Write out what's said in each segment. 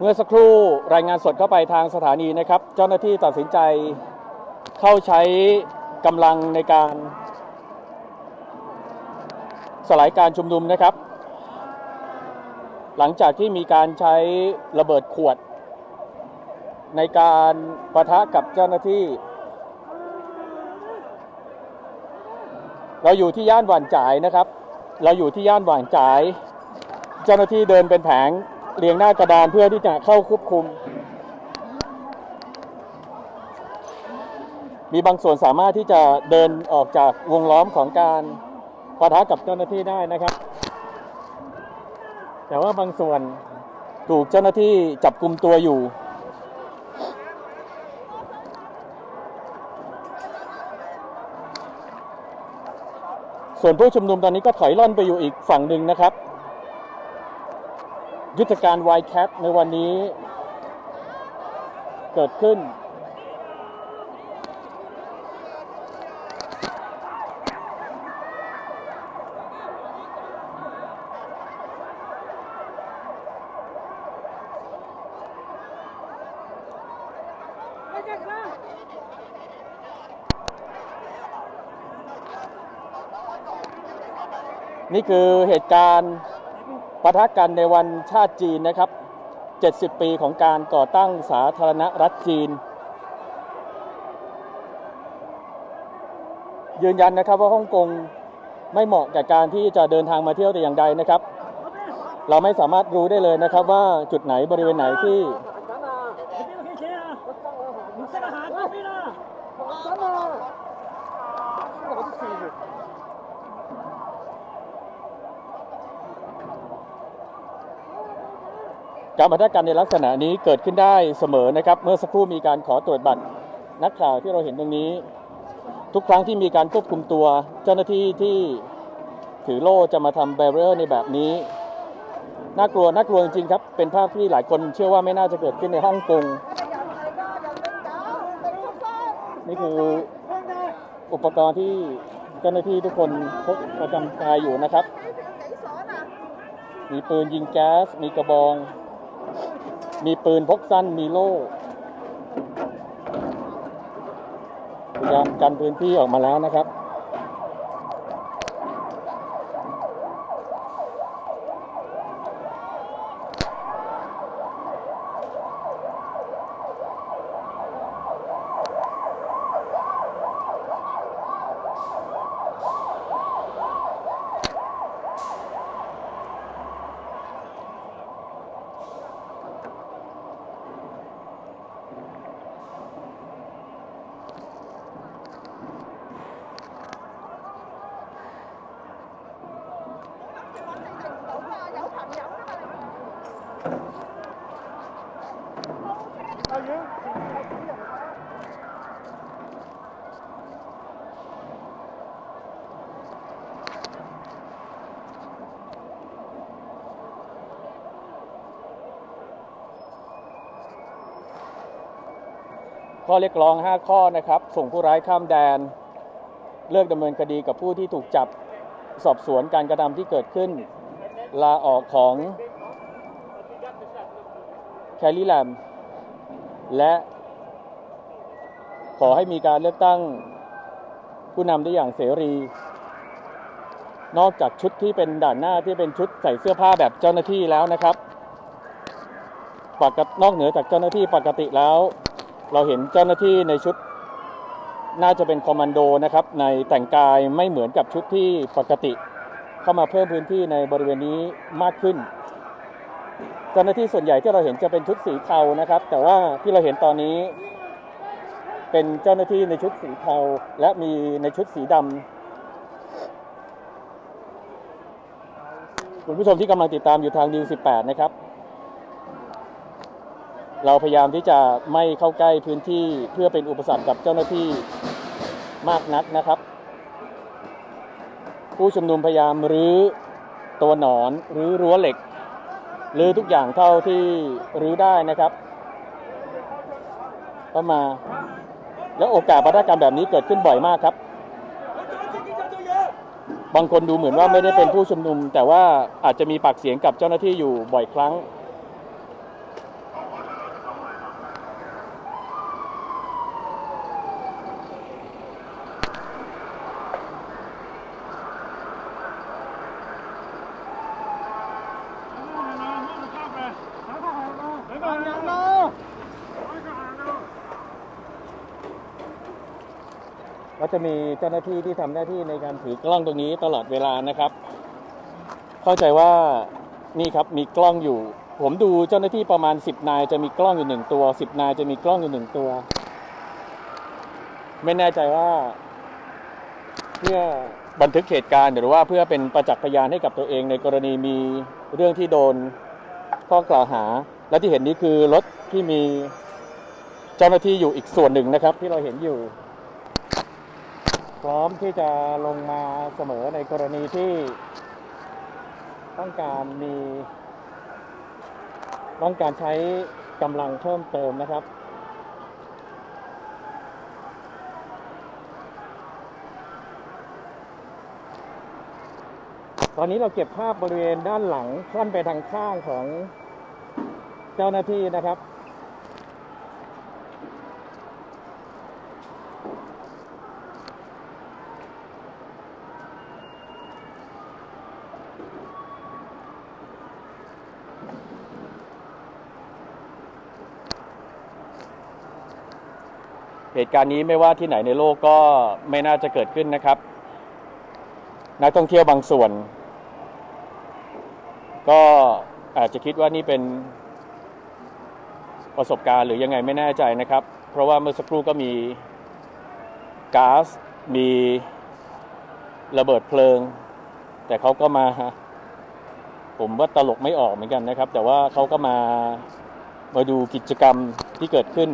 เมื่อสักครู่รายงานสดเข้าไปทางสถานีนะครับเจ้าหน้าที่ตัดสินใจเข้าใช้กำลังในการสลายการชุมนุมนะครับหลังจากที่มีการใช้ระเบิดขวดในการปะทะกับเจ้าหน้าที่เราอยู่ที่ย่านหว่านจ๋ายนะครับเราอยู่ที่ย่านหว่านจ๋ายเจ้าหน้าที่เดินเป็นแผงเรียงหน้ากระดานเพื่อที่จะเข้าควบคุมมีบางส่วนสามารถที่จะเดินออกจากวงล้อมของการปะทะกับเจ้าหน้าที่ได้นะครับแต่ว่าบางส่วนถูกเจ้าหน้าที่จับกุมตัวอยู่ส่วนผู้ชุมนุมตอนนี้ก็ถอยล่อนไปอยู่อีกฝั่งหนึ่งนะครับยุทธการ Wildcat ในวันนี้เกิดขึ้นนี่คือเหตุการณ์ปะทะกันในวันชาติจีนนะครับ70 ปีของการก่อตั้งสาธารณรัฐจีนยืนยันนะครับว่าฮ่องกงไม่เหมาะกับการที่จะเดินทางมาเที่ยวแต่อย่างใดนะครับเราไม่สามารถรู้ได้เลยนะครับว่าจุดไหนบริเวณไหนที่การปะทะกันในลักษณะนี้เกิดขึ้นได้เสมอนะครับเมื่อสักครู่มีการขอตรวจบัตรนักข่าวที่เราเห็นตรงนี้ทุกครั้งที่มีการควบคุมตัวเจ้าหน้าที่ที่ถือโล่จะมาทำแบเรียร์ในแบบนี้น่ากลัวจริงๆครับเป็นภาพที่หลายคนเชื่อว่าไม่น่าจะเกิดขึ้นในฮ่องกงนี่คืออุปกรณ์ที่เจ้าหน้าที่ทุกคนพกประจำกายอยู่นะครับมีปืนยิงแก๊สมีกระบองมีปืนพกสั้นมีโล่พยายามกันพื้นที่ออกมาแล้วนะครับข้อเรียกร้อง5ข้อนะครับส่งผู้ร้ายข้ามแดนเลิกดำเนินคดีกับผู้ที่ถูกจับสอบสวนการกระทำที่เกิดขึ้นลาออกของแคลรี่แลมและขอให้มีการเลือกตั้งผู้นำได้อย่างเสรีนอกจากชุดที่เป็นด่านหน้าที่เป็นชุดใส่เสื้อผ้าแบบเจ้าหน้าที่แล้วนะครับนอกเหนือจากเจ้าหน้าที่ปกติแล้วเราเห็นเจ้าหน้าที่ในชุดน่าจะเป็นคอมมานโดนะครับในแต่งกายไม่เหมือนกับชุดที่ปกติเข้ามาเพิ่มพื้นที่ในบริเวณนี้มากขึ้นเจ้าหน้าที่ส่วนใหญ่ที่เราเห็นจะเป็นชุดสีเทานะครับแต่ว่าที่เราเห็นตอนนี้เป็นเจ้าหน้าที่ในชุดสีเทาและมีในชุดสีดำคุณผู้ชมที่กำลังติดตามอยู่ทางนิวส์18นะครับเราพยายามที่จะไม่เข้าใกล้พื้นที่เพื่อเป็นอุปสรรคกับเจ้าหน้าที่มากนักนะครับผู้ชุมนุมพยายามรื้อตัวหนอนรื้อรั้วเหล็กรื้อทุกอย่างเท่าที่รื้อได้นะครับก็มาแล้วโอกาสปะทะกันแบบนี้เกิดขึ้นบ่อยมากครับบางคนดูเหมือนว่าไม่ได้เป็นผู้ชุมนุมแต่ว่าอาจจะมีปากเสียงกับเจ้าหน้าที่อยู่บ่อยครั้ง ก็จะมีเจ้าหน้าที่ที่ทำหน้าที่ในการถือกล้องตรงนี้ตลอดเวลานะครับเข้าใจว่านี่ครับมีกล้องอยู่ผมดูเจ้าหน้าที่ประมาณ10นายจะมีกล้องอยู่1ตัว10นายจะมีกล้องอยู่1ตัวไม่แน่ใจว่าเพื่อบันทึกเหตุการณ์หรือว่าเพื่อเป็นประจักษ์พยานให้กับตัวเองในกรณีมีเรื่องที่โดนข้อกล่าวหาและที่เห็นนี้คือรถที่มีเจ้าหน้าที่อยู่อีกส่วนหนึ่งนะครับที่เราเห็นอยู่พร้อมที่จะลงมาเสมอในกรณีที่ต้องการมีต้องการใช้กำลังเพิ่มเติมนะครับตอนนี้เราเก็บภาพบริเวณด้านหลังคล่อนไปทางข้างของเจ้าหน้าที่นะครับเหตุการณ์นี้ไม่ว่าที่ไหนในโลกก็ไม่น่าจะเกิดขึ้นนะครับนักท่องเที่ยวบางส่วนก็อาจจะคิดว่านี่เป็นประสบการณ์หรือยังไงไม่แน่ใจนะครับเพราะว่าเมื่อสักครู่ก็มีก๊าซมีระเบิดเพลิงแต่เขาก็มาผมว่าตลกไม่ออกเหมือนกันนะครับแต่ว่าเขาก็มาดูกิจกรรมที่เกิดขึ้น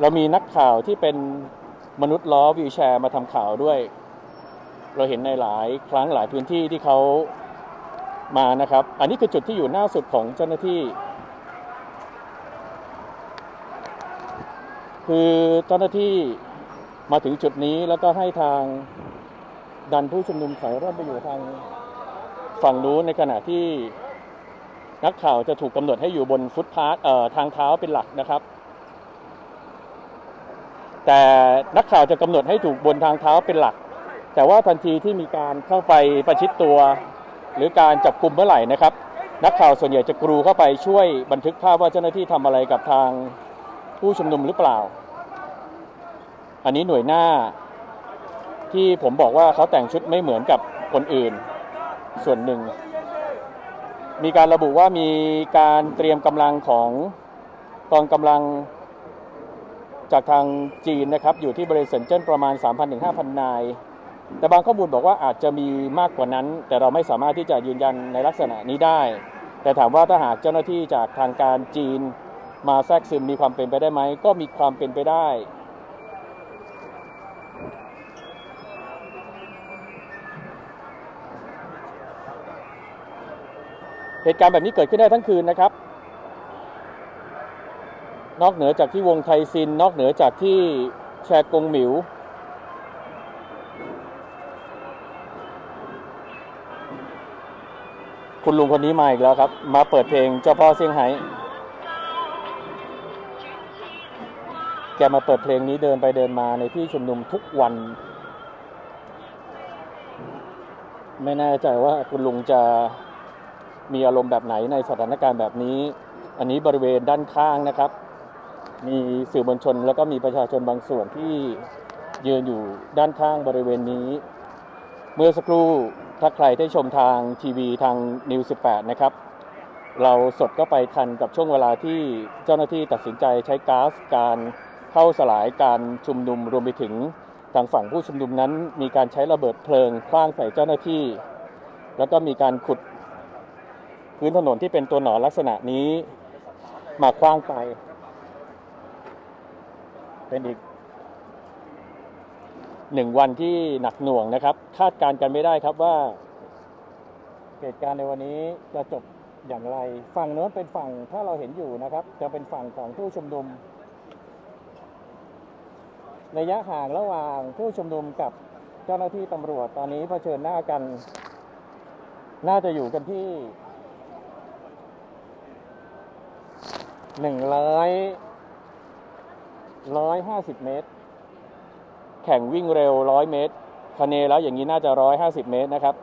เรามีนักข่าวที่เป็นมนุษย์ล้อวีลแชร์มาทำข่าวด้วยเราเห็นในหลายครั้งหลายพื้นที่ที่เขามานะครับอันนี้คือจุดที่อยู่หน้าสุดของเจ้าหน้าที่คือเจ้าหน้าที่มาถึงจุดนี้แล้วก็ให้ทางดันผู้ชุมนุมถอยร่นไปอยู่ทางฝั่งนู้นในขณะที่นักข่าวจะถูกกำหนดให้อยู่บนฟุตพาธทางเท้าเป็นหลักนะครับแต่นักข่าวจะกำหนดให้ถูกบนทางเท้าเป็นหลักแต่ว่าทันทีที่มีการเข้าไปประชิดตัวหรือการจับกุมเมื่อไหร่นะครับนักข่าวส่วนใหญ่จะกรูเข้าไปช่วยบันทึกภาพว่าเจ้าหน้าที่ทำอะไรกับทางผู้ชุมนุมหรือเปล่าอันนี้หน่วยหน้าที่ผมบอกว่าเขาแต่งชุดไม่เหมือนกับคนอื่นส่วนหนึ่งมีการระบุว่ามีการเตรียมกำลังของกองกำลังจากทางจีนนะครับอยู่ที่บริเวณเซินเจิ้นประมาณ 3,000-5,000 นายแต่บางข้อมูลบอกว่าอาจจะมีมากกว่านั้นแต่เราไม่สามารถที่จะยืนยันในลักษณะนี้ได้แต่ถามว่าถ้าหากเจ้าหน้าที่จากทางการจีนมาแทรกซึมมีความเป็นไปได้ไหมก็มีความเป็นไปได้เหตุการณ์แบบนี้เกิดขึ้นได้ทั้งคืนนะครับนอกเหนือจากที่วงไทซินนอกเหนือจากที่แชกงหมิวคุณลุงคนนี้มาอีกแล้วครับมาเปิดเพลงเจ้าพ่อเซี่ยงไฮ้แกมาเปิดเพลงนี้เดินไปเดินมาในที่ชุมนุมทุกวันไม่แน่ใจว่าคุณลุงจะมีอารมณ์แบบไหนในสถานการณ์แบบนี้อันนี้บริเวณด้านข้างนะครับมีสื่อมวลชนแล้วก็มีประชาชนบางส่วนที่ยืนอยู่ด้านข้างบริเวณนี้เมื่อสักครู่ถ้าใครได้ชมทางทีวีทางนิวส์18นะครับเราสดก็ไปทันกับช่วงเวลาที่เจ้าหน้าที่ตัดสินใจใช้ก๊าซการเข้าสลายการชุมนุมรวมไปถึงทางฝั่งผู้ชุมนุมนั้นมีการใช้ระเบิดเพลิงคว้างใส่เจ้าหน้าที่แล้วก็มีการขุดพื้นถนนที่เป็นตัวหนอนลักษณะนี้มาคว้างไปเป็นอีก1วันที่หนักหน่วงนะครับคาดการณ์กันไม่ได้ครับว่าเหตุการณ์ในวันนี้จะจบอย่างไรฝั่งโน้นเป็นฝั่งถ้าเราเห็นอยู่นะครับจะเป็นฝั่งของผู้ชุมนุมระยะห่างระหว่างผู้ชุมนุมกับเจ้าหน้าที่ตำรวจตอนนี้เผชิญหน้ากันน่าจะอยู่กันที่150 เมตรแข่งวิ่งเร็ว100เมตรคะเนแล้วอย่างนี้น่าจะ150เมตรนะครับ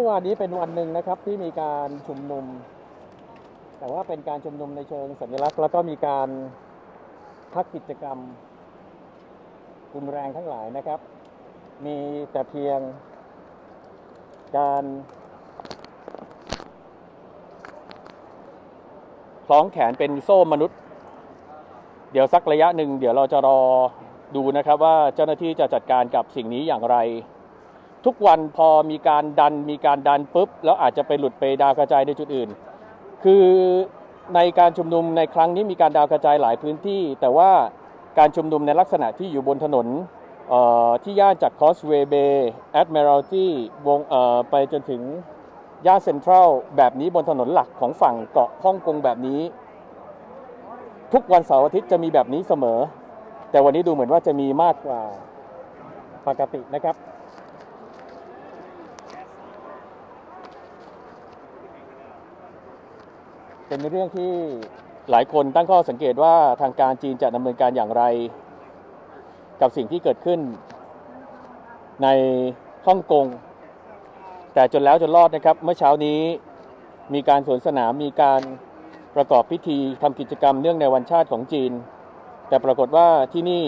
มื่อวานนี้เป็นวันหนึ่งนะครับที่มีการชุมนุมแต่ว่าเป็นการชุมนุมในเชิงสัญลักษณ์แล้วก็มีการพักกิจกรรมรุนแรงทั้งหลายนะครับมีแต่เพียงการคล้องแขนเป็นโซ่มนุษย์เดี๋ยวสักระยะหนึ่งเดี๋ยวเราจะรอดูนะครับว่าเจ้าหน้าที่จะจัดการกับสิ่งนี้อย่างไรทุกวันพอมีการดันปุ๊บแล้วอาจจะไปหลุดไปดาวกระจายในจุดอื่นคือในการชุมนุมในครั้งนี้มีการดาวกระจายหลายพื้นที่แต่ว่าการชุมนุมในลักษณะที่อยู่บนถนนที่ย่านจากคอสเวย์เบย์แอดมิรัลตี้วงไปจนถึงย่านเซ็นทรัลแบบนี้บนถนนหลักของฝั่งเกาะฮ่องกงแบบนี้ทุกวันเสาร์อาทิตย์จะมีแบบนี้เสมอแต่วันนี้ดูเหมือนว่าจะมีมากกว่าปกตินะครับเป็นเรื่องที่หลายคนตั้งข้อสังเกตว่าทางการจีนจะดำเนินการอย่างไรกับสิ่งที่เกิดขึ้นในฮ่องกงแต่จนแล้วจนรอดนะครับเมื่อเช้านี้มีการสวนสนามมีการประกอบพิธีทำกิจกรรมเนื่องในวันชาติของจีนแต่ปรากฏว่าที่นี่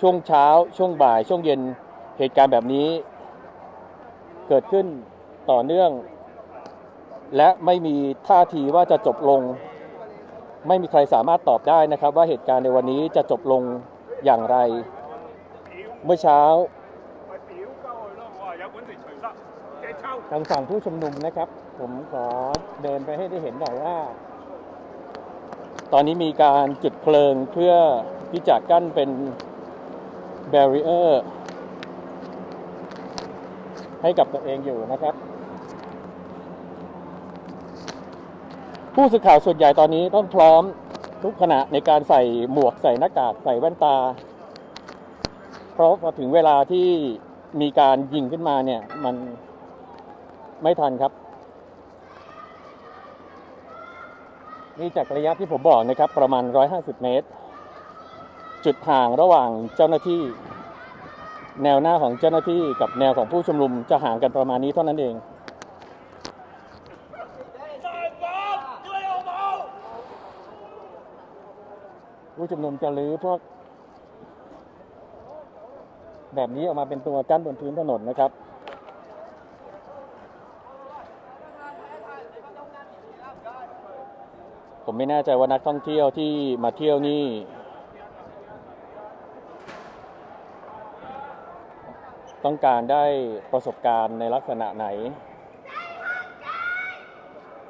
ช่วงเช้าช่วงบ่ายช่วงเย็นเหตุการณ์แบบนี้เกิดขึ้นต่อเนื่องและไม่มีท่าทีว่าจะจบลงไม่มีใครสามารถตอบได้นะครับว่าเหตุการณ์ในวันนี้จะจบลงอย่างไรเมื่อเช้าทางฝั่งผู้ชุมนุมนะครับผมขอเดินไปให้ได้เห็นหน่อยว่าตอนนี้มีการจุดเพลิงเพื่อที่จะกั้นเป็นแบรีเออร์ให้กับตัวเองอยู่นะครับผู้สื่อข่าวส่วนใหญ่ตอนนี้ต้องพร้อมทุกขณะในการใส่หมวกใส่หน้ากากใส่แว่นตาเพราะพอถึงเวลาที่มีการยิงขึ้นมาเนี่ยมันไม่ทันครับนี่จากระยะที่ผมบอกนะครับประมาณ150เมตรจุดห่างระหว่างเจ้าหน้าที่แนวหน้าของเจ้าหน้าที่กับแนวของผู้ชุมนุมจะห่างกันประมาณนี้เท่านั้นเองผู้ชุมนุมจะรื้อพวกแบบนี้ออกมาเป็นตัวกั้นบนพื้นถนนนะครับผมไม่แน่ใจว่านักท่องเที่ยวที่มาเที่ยวนี่ต้องการได้ประสบการณ์ในลักษณะไหน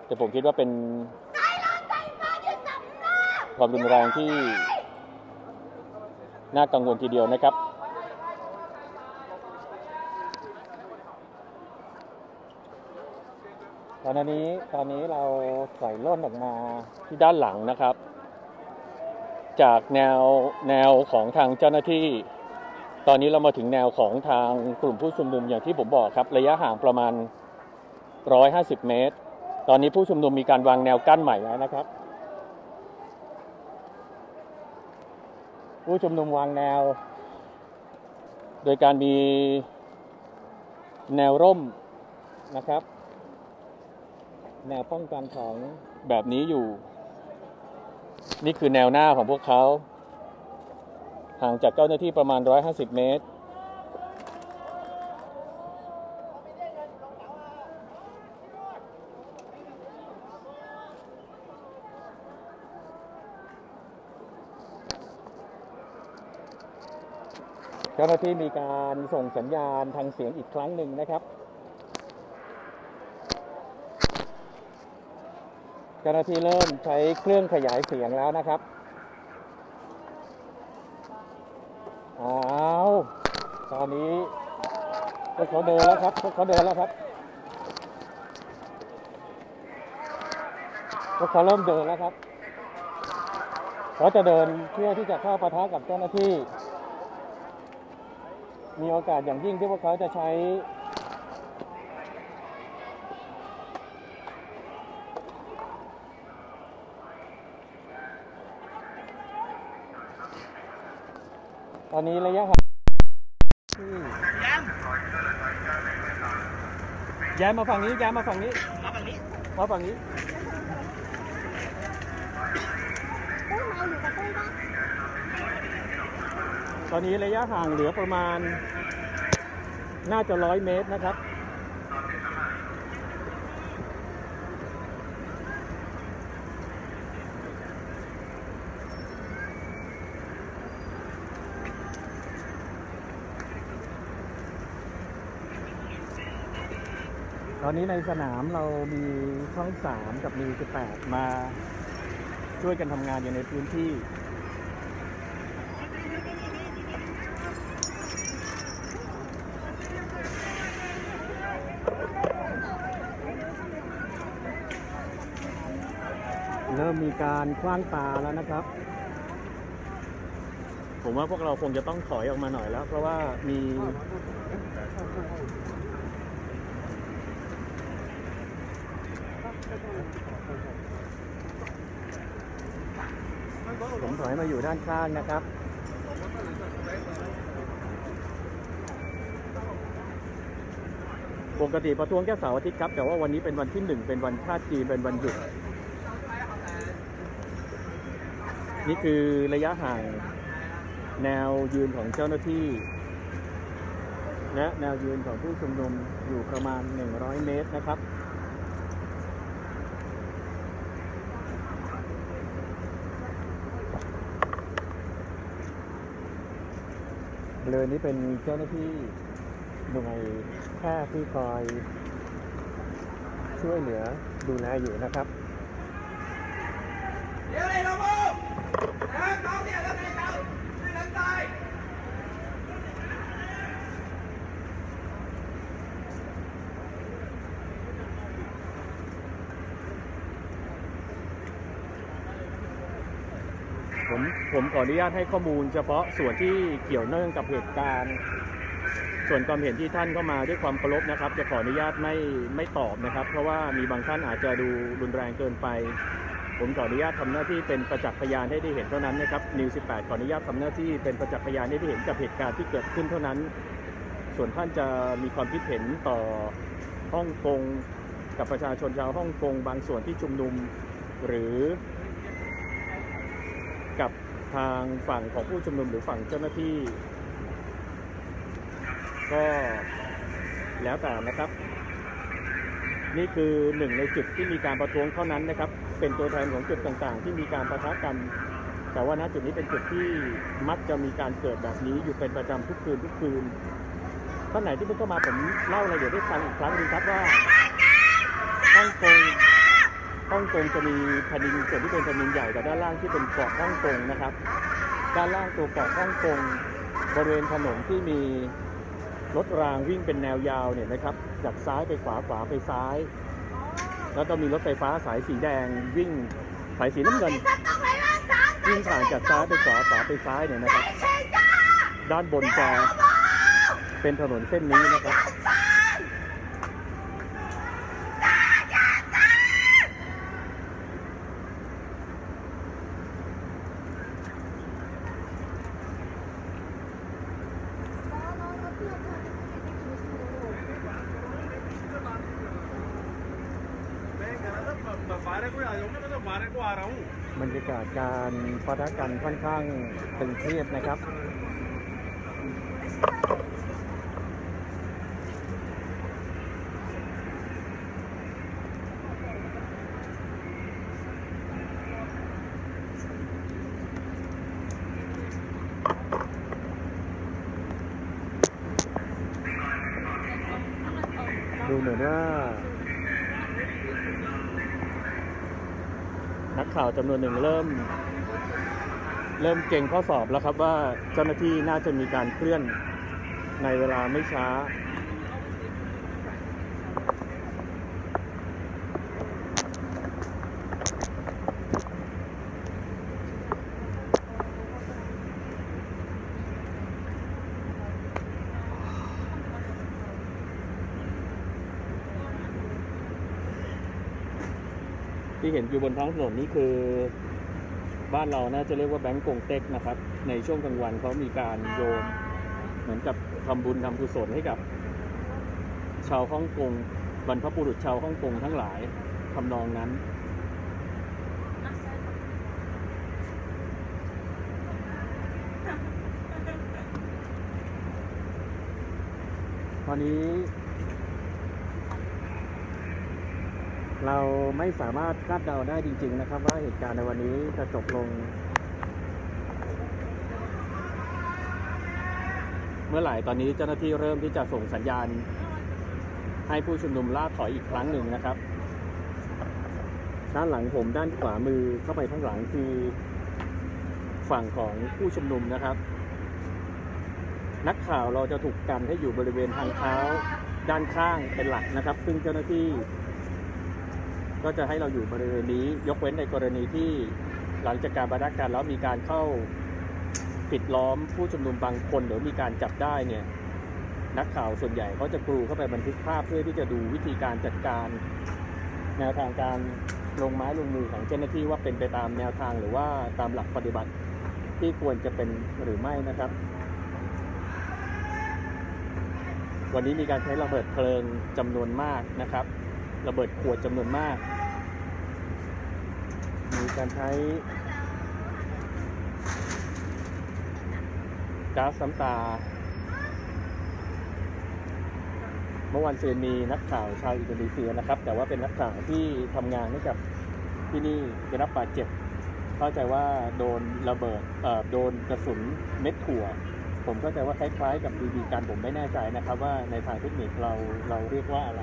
แต่ผมคิดว่าเป็นความรุนแรงที่น่ากังวลทีเดียวนะครับตอนนี้เราถอยร่นออกมาที่ด้านหลังนะครับจากแนวของทางเจ้าหน้าที่ตอนนี้เรามาถึงแนวของทางกลุ่มผู้ชุมนุมอย่างที่ผมบอกครับระยะห่างประมาณ150เมตรตอนนี้ผู้ชุมนุมมีการวางแนวกั้นใหม่แล้วนะครับผู้ชุมนุมวางแนวโดยการมีแนวร่มนะครับแนวป้องกันของแบบนี้อยู่นี่คือแนวหน้าของพวกเขาห่างจากเจ้าหน้าที่ประมาณ150เมตรเจ้าหน้าที่มีการส่งสัญญาณทางเสียงอีกครั้งหนึ่งนะครับเจ้าหน้าที่เริ่มใช้เครื่องขยายเสียงแล้วนะครับอ้าวตอนนี้พวกเขาเดินแล้วครับพวกเขาเริ่มเดินแล้วครับเขาจะเดินเพื่อที่จะเข้าปะทะกับเจ้าหน้าที่มีโอกาสอย่างยิ่งที่พวกเขาจะใช้ตอนนี้ระยะห่างที่ ย้ายมาฝั่งนี้ย้ายมาฝั่งนี้มาฝั่งนี้มาฝั่งนี้ตอนนี้ระยะห่างเหลือประมาณน่าจะ100 เมตรนะครับตอนนี้ในสนามเรามีช่อง3กับมี18มาช่วยกันทำงานอยู่ในพื้นที่เริ่มมีการคว้างปลาแล้วนะครับผมว่าพวกเราคงจะต้องถอยออกมาหน่อยแล้วเพราะว่ามีผมถอยมาอยู่ด้านข้างนะครับปกติประท้วงแค่เสาร์อาทิตย์ครับแต่ว่าวันนี้เป็นวันที่1เป็นวันชาติจีนเป็นวันหยุดนี่คือระยะห่างแนวยืนของเจ้าหน้าที่และแนวยืนของผู้ชุมนุมอยู่ประมาณ100 เมตรนะครับเลยนี่เป็นเจ้าหน้าที่หน่วยแพทย์ที่คอยช่วยเหลือดูแลอยู่นะครับเดี๋ยวเลยเราบุกเขาเนี่ยแล้วไงเขาไม่น้ำใจผมขออนุญาตให้ข้อมูลเฉพาะส่วนที่เกี่ยวเนื่องกับเหตุการณ์ส่วนความเห็นที่ท่านเข้ามาด้วยความเคารพนะครับจะขออนุญาตไม่ตอบนะครับเพราะว่ามีบางท่านอาจจะดูรุนแรงเกินไปผมขออนุญาตทำหน้าที่เป็นประจักษ์พยานให้ได้เห็นเท่านั้นนะครับนิว18ขออนุญาตทำหน้าที่เป็นประจักษ์พยานให้ได้เห็นกับเหตุการณ์ที่เกิดขึ้นเท่านั้นส่วนท่านจะมีความคิดเห็นต่อฮ่องกงกับประชาชนชาวฮ่องกงบางส่วนที่ชุมนุมหรือกับทางฝั่งของผู้ชุมนุมหรือฝั่งเจ้าหน้าที่ก็แล้วแต่นะครับนี่คือ1ในจุดที่มีการประท้วงเท่านั้นนะครับเป็นตัวแทนของจุดต่างๆที่มีการปะทะกันแต่ว่าณจุดนี้เป็นจุดที่มักจะมีการเกิดแบบนี้อยู่เป็นประจำทุกคืนท่านไหนที่เพิ่งเข้ามาผมเล่ารายละเอียดให้ฟังอีกครั้งนึงครับว่าฮ่องกงจะมีแผ่นดินส่วนที่เป็นแผ่นดินใหญ่กับด้านล่างที่เป็นเกาะฮ่องกงนะครับด้านล่างตัวเกาะฮ่องกงบริเวณถนนที่มีรถรางวิ่งเป็นแนวยาวเนี่ยนะครับจากซ้ายไปขวาขวาไปซ้ายแล้วก็มีรถไฟฟ้าสายสีแดงวิ่งสายสีน้ำเงินวิ่งผ่านจากซ้ายไปขวาขวาไปซ้ายเนี่ยนะครับด้านบนจะเป็นถนนเส้นนี้นะครับบรรยากาศการปะทะกันค่อนข้างตึงเครียดนะครับดูเหมือนว่านักข่าวจำนวนหนึ่งเริ่มเก่งข้อสอบแล้วครับว่าเจ้าหน้าที่น่าจะมีการเคลื่อนในเวลาไม่ช้าที่เห็นอยู่บนท้องถนนนี่คือบ้านเราน่าจะเรียกว่าแบงก์กงเต็กนะครับในช่วงกลางวันเขามีการโยนเหมือนกับทำบุญทำกุศลให้กับชาวฮ่องกง บรรพบุรุษชาวฮ่องกงทั้งหลายทำนองนั้นตอนนี้เราไม่สามารถคาดเดาได้จริงๆนะครับว่าเหตุการณ์ในวันนี้จะจบลงเมื่อไหร่ตอนนี้เจ้าหน้าที่เริ่มที่จะส่งสัญญาณให้ผู้ชุมนุมล่าถอยอีกครั้งหนึ่งนะครับด้านหลังผมด้านขวามือเข้าไปข้างหลังคือฝั่งของผู้ชุมนุมนะครับนักข่าวเราจะถูกกันให้อยู่บริเวณทางเท้าด้านข้างเป็นหลักนะครับซึ่งเจ้าหน้าที่ก็จะให้เราอยู่บริเวณนี้ยกเว้นในกรณีที่หลังจากการปะทะกันแล้วมีการเข้าปิดล้อมผู้ชุมนุมบางคนหรือมีการจับได้เนี่ยนักข่าวส่วนใหญ่เขาจะกรูเข้าไปบันทึกภาพเพื่อที่จะดูวิธีการจัดการแนวทางการลงไม้ลงมือของเจ้าหน้าที่ว่าเป็นไปตามแนวทางหรือว่าตามหลักปฏิบัติที่ควรจะเป็นหรือไม่นะครับวันนี้มีการใช้ระเบิดเพลิงจำนวนมากนะครับระเบิดขวดจำนวนมากมีการใช้ก๊าซน้ำตาเมื่อวันเสาร์มีนักข่าวชาวอินโดนีเซียนะครับแต่ว่าเป็นนักข่าวที่ทำงานให้กับที่นี่ได้รับบาดเจ็บเข้าใจว่าโดนระเบิดโดนกระสุนเม็ดถั่วผมเข้าใจว่าคล้ายๆกับบีบีกันผมไม่แน่ใจนะครับว่าในทางเทคนิคเราเรียกว่าอะไร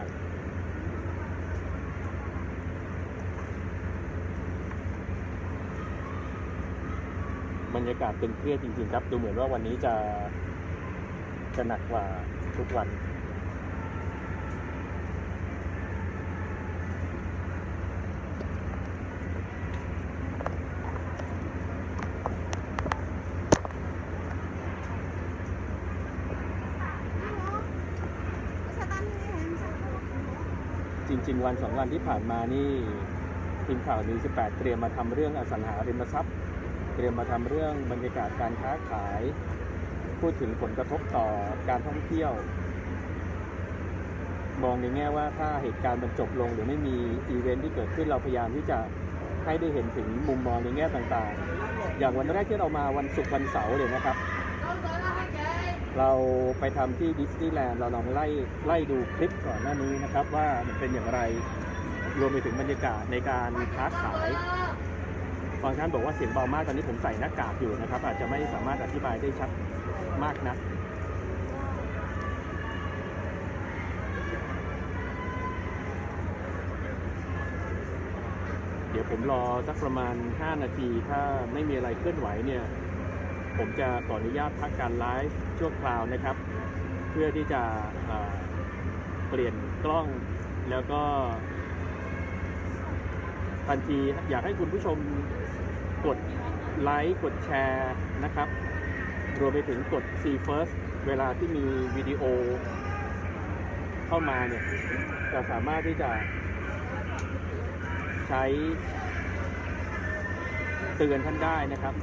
บรรยากาศเป็นเครียดจริงๆครับดูเหมือนว่าวันนี้จะหนักกว่าทุกวันจริงๆวันสองวันที่ผ่านมานี่ทีมข่าวนิวส์18เตรียมมาทำเรื่องอสังหาริมทรัพย์เตรียมมาทำเรื่องบรรยากาศการค้าขายพูดถึงผลกระทบต่อการท่องเที่ยวมองในแง่ว่าถ้าเหตุการณ์มันจบลงหรือไม่มีอีเวนท์ที่เกิดขึ้นเราพยายามที่จะให้ได้เห็นถึงมุมมองในแง่ต่างๆอย่างวันแรกที่เรามาวันศุกร์วันเสาร์เลยนะครับเราไปทำที่ดิสนีย์แลนด์เราลองไล่ดูคลิปก่อนหน้านี้นะครับว่ามันเป็นอย่างไรรวมไปถึงบรรยากาศในการค้าขายบางท่านบอกว่าเสียงเบามากตอนนี้ผมใส่หน้ากากอยู่นะครับอาจจะไม่สามารถอธิบายได้ชัดมากนะเดี๋ยวผมรอสักประมาณ5นาทีถ้าไม่มีอะไรเคลื่อนไหวเนี่ยผมจะขออนุญาตพักการไลฟ์ชั่วคราวนะครับเพื่อที่จะเปลี่ยนกล้องแล้วก็ทันทีอยากให้คุณผู้ชมกดไลค์กดแชร์นะครับรวมไปถึงกด See First เวลาที่มีวิดีโอเข้ามาเนี่ยจะสามารถที่จะใช้เตือนท่านได้นะครับ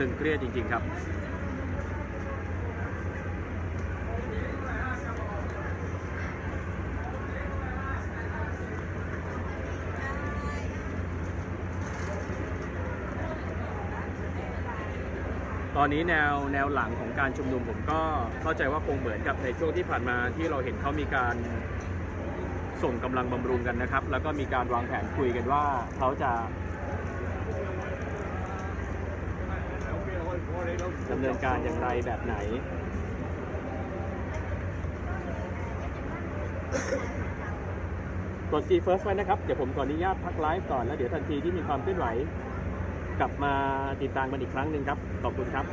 ตึงเครียดจริงๆครับตอนนี้แนวหลังของการชุมนุมผมก็เข้าใจว่าคงเหมือนกับในช่วงที่ผ่านมาที่เราเห็นเขามีการส่งกำลังบำรุงกันนะครับแล้วก็มีการวางแผนคุยกันว่าเขาจะดำเนินการอย่างไรแบบไหนกด See First ไว้นะครับเดี๋ยวผมขออนุญาตพักไลฟ์ก่อนแล้วเดี๋ยวทันทีที่มีความเคลื่อนไหวกลับมาติดตามกันอีกครั้งหนึ่งครับขอบคุณครับ